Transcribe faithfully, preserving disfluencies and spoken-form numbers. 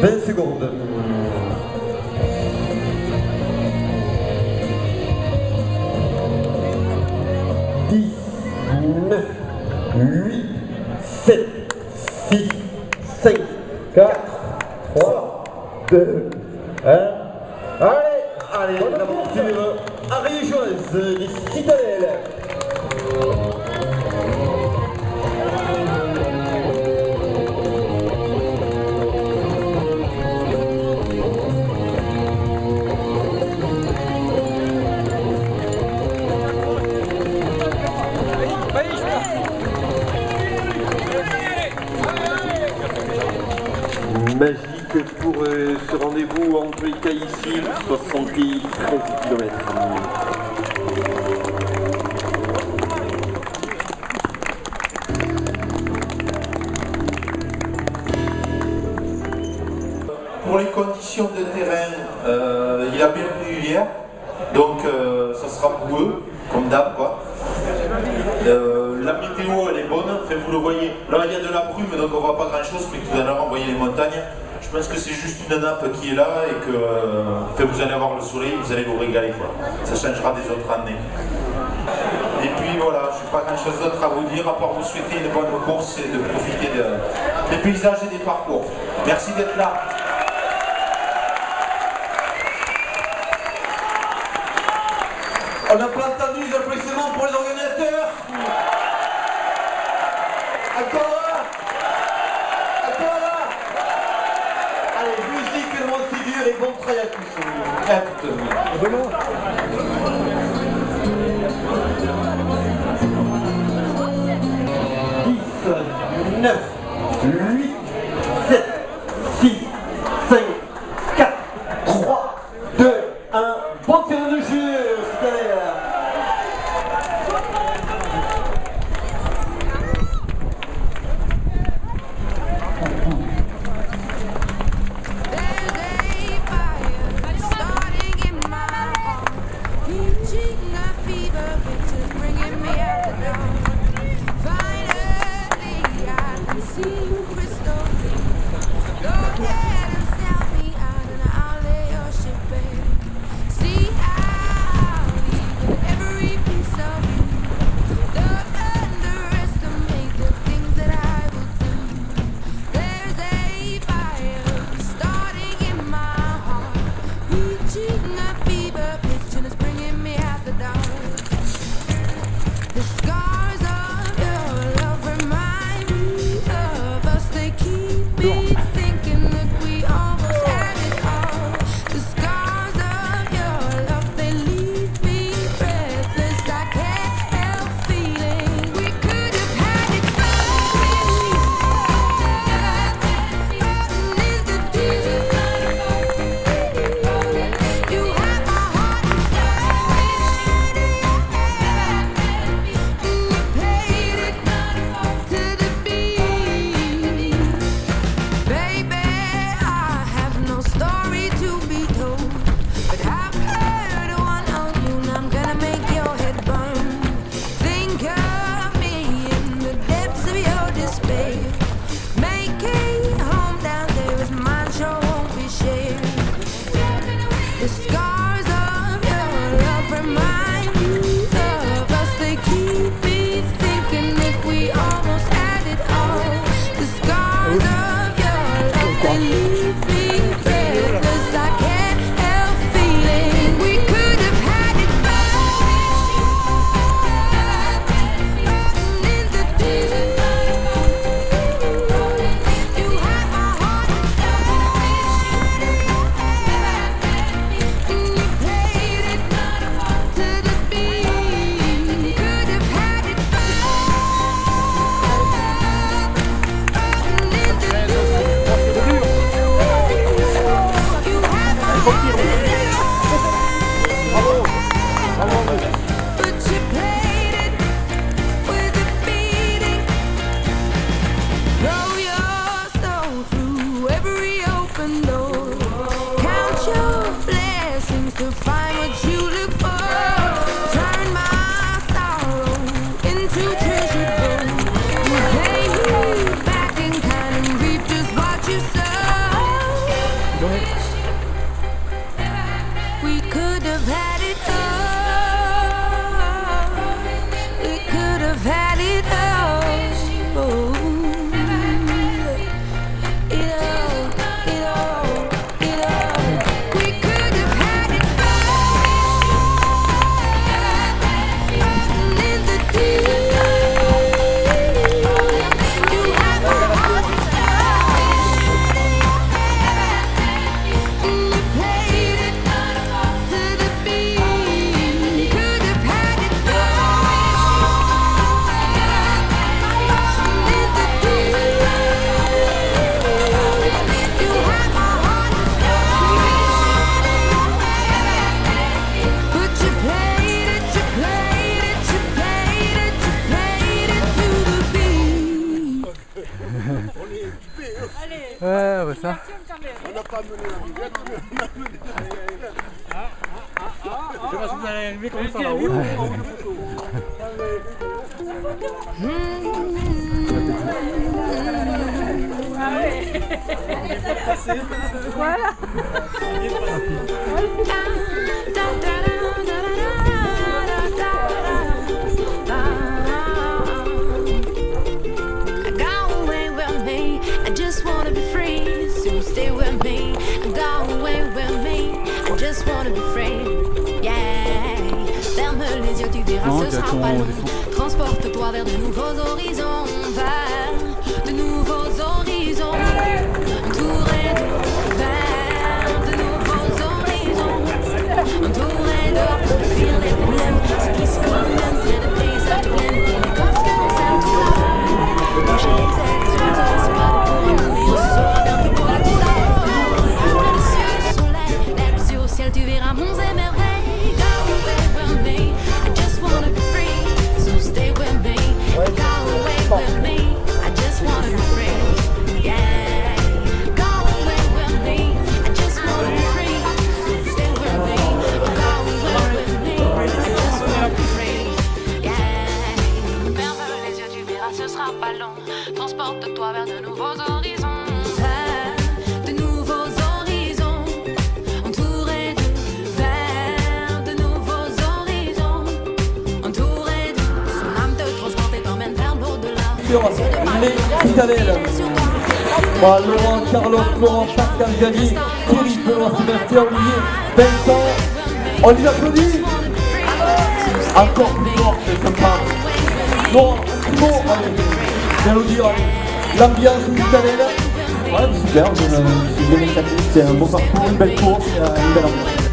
vingt secondes. dix, neuf, huit, sept, six, cinq, quatre, trois, deux, un. Allez, allez, on avance sur le Arrière-Joueuse des Citadelles. Magique pour euh, ce rendez-vous entre Italie ici, soixante-treize kilomètres. Pour les conditions de terrain, euh, il a bien plu hier, donc euh, ça sera boueux, comme d'hab quoi. Euh, la météo elle est bonne, enfin, vous le voyez, là il y a de la brume donc on voit pas grand chose, mais tout à l'heure on voyait les montagnes, je pense que c'est juste une nappe qui est là et que euh, enfin, vous allez avoir le soleil, vous allez vous régaler quoi, ça changera des autres années. Et puis voilà, je n'ai pas grand chose d'autre à vous dire à part vous souhaiter une bonne course et de profiter de, des paysages et des parcours. Merci d'être là. On n'a pas entendu les applaudissements pour les organisateurs. Encore là. Encore là. Allez, musique, le monde figure et bon travail à tous. À toutes. Vraiment. dix, neuf, huit, sept, six, cinq, quatre, trois, deux, un. Bon terrain de jeu. On est équipés. Allez, ouais, ouais, ça. On n'a pas mené la buvette, on a mené la buvette. Ah, ah, ah, ah. Je sais pas si vous allez arriver comme ça là-haut. Allez. Allez, ça va passer. Voilà. Non, ce sera pas long. Transporte-toi vers de nouveaux horizons, vers de nouveaux horizons. Entouré de vers de nouveaux horizons. Entouré de fuir les problèmes, ceux qui se condamnent, près de paysages pleins, pour les corps que l'on s'aime tout là. Moi j'ai les ailes, les yeux, on se bat pour un monde, et on sera bien plus pour la cour d'avant. Près de cieux, soleil, lève les yeux au ciel, tu verras mon émerveillement. Transporte-toi vers de nouveaux horizons, vers de nouveaux horizons, entouré de vers de nouveaux horizons, entouré de son âme te transporte et t'emmène vers l'au-delà. Les Citadelles, bah, Laurent, Carlos, Laurent, Charles, Cargani, Thierry, Benoît, Sébastien, Olivier, Vincent, on les applaudit. Encore plus fort, c'est sympa. Bon, bon, allez. Bien le dire, l'ambiance citadelle, ouais, super, c'est un beau parcours, une belle course, une belle ambiance.